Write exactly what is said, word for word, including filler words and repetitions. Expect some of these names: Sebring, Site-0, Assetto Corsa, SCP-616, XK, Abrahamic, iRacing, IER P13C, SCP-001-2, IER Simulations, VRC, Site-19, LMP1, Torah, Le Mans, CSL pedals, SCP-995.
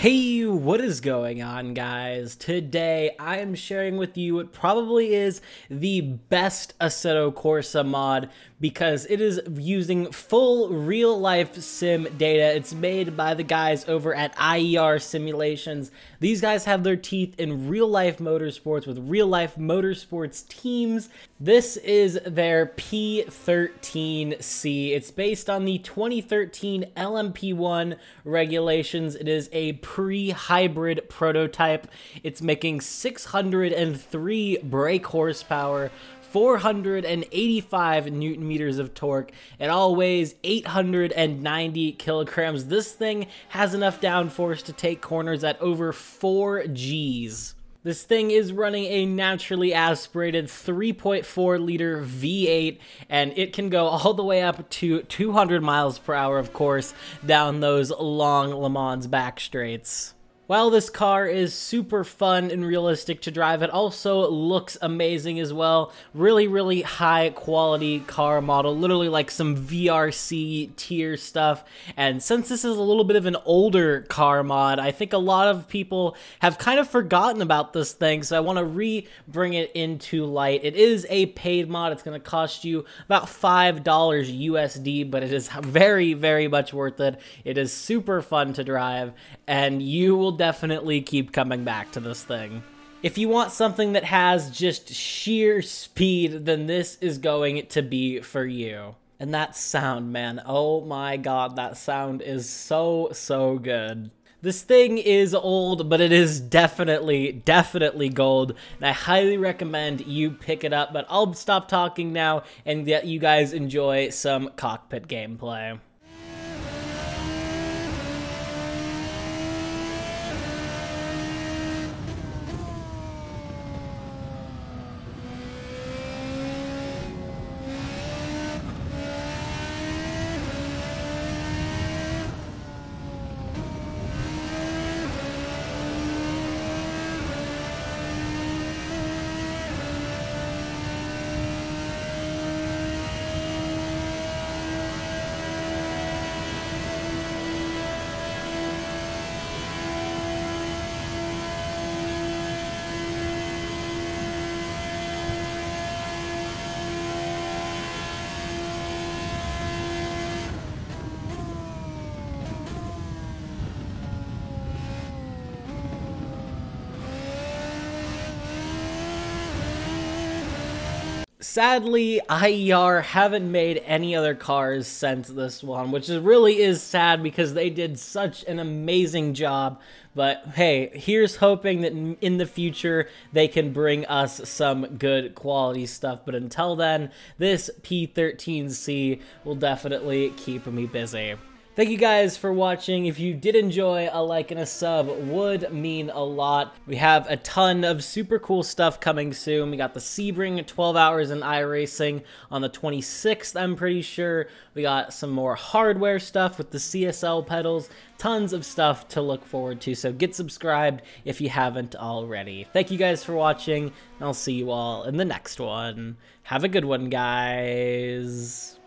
Hey, what is going on, guys? Today I am sharing with you what probably is the best Assetto Corsa mod because it is using full real-life sim data. It's made by the guys over at I E R Simulations. These guys have their teeth in real-life motorsports with real-life motorsports teams. This is their P thirteen C. It's based on the twenty thirteen L M P one regulations. It is a pre-hybrid prototype. It's making six hundred three brake horsepower, four hundred eighty-five newton meters of torque. It all weighs eight hundred ninety kilograms. This thing has enough downforce to take corners at over four G's. This thing is running a naturally aspirated three point four liter V eight, and it can go all the way up to two hundred miles per hour, of course, down those long Le Mans back straights. While this car is super fun and realistic to drive, it also looks amazing as well. Really, really high quality car model, literally like some V R C tier stuff. And since this is a little bit of an older car mod, I think a lot of people have kind of forgotten about this thing, so I want to re-bring it into light. It is a paid mod. It's going to cost you about five dollars U S D, but it is very, very much worth it. It is super fun to drive, and you will definitely keep coming back to this thing. If you want something that has just sheer speed, then this is going to be for you. And that sound, man, oh my god, that sound is so, so good. This thing is old, but it is definitely, definitely gold, and I highly recommend you pick it up, but I'll stop talking now and let you guys enjoy some cockpit gameplay. Sadly, I E R haven't made any other cars since this one, which is really is sad because they did such an amazing job. But hey, here's hoping that in the future they can bring us some good quality stuff. But until then, this P thirteen C will definitely keep me busy. Thank you guys for watching. If you did enjoy, a like and a sub would mean a lot. We have a ton of super cool stuff coming soon. We got the Sebring twelve hours in iRacing on the twenty-sixth, I'm pretty sure. We got some more hardware stuff with the C S L pedals. Tons of stuff to look forward to, so get subscribed if you haven't already. Thank you guys for watching, and I'll see you all in the next one. Have a good one, guys.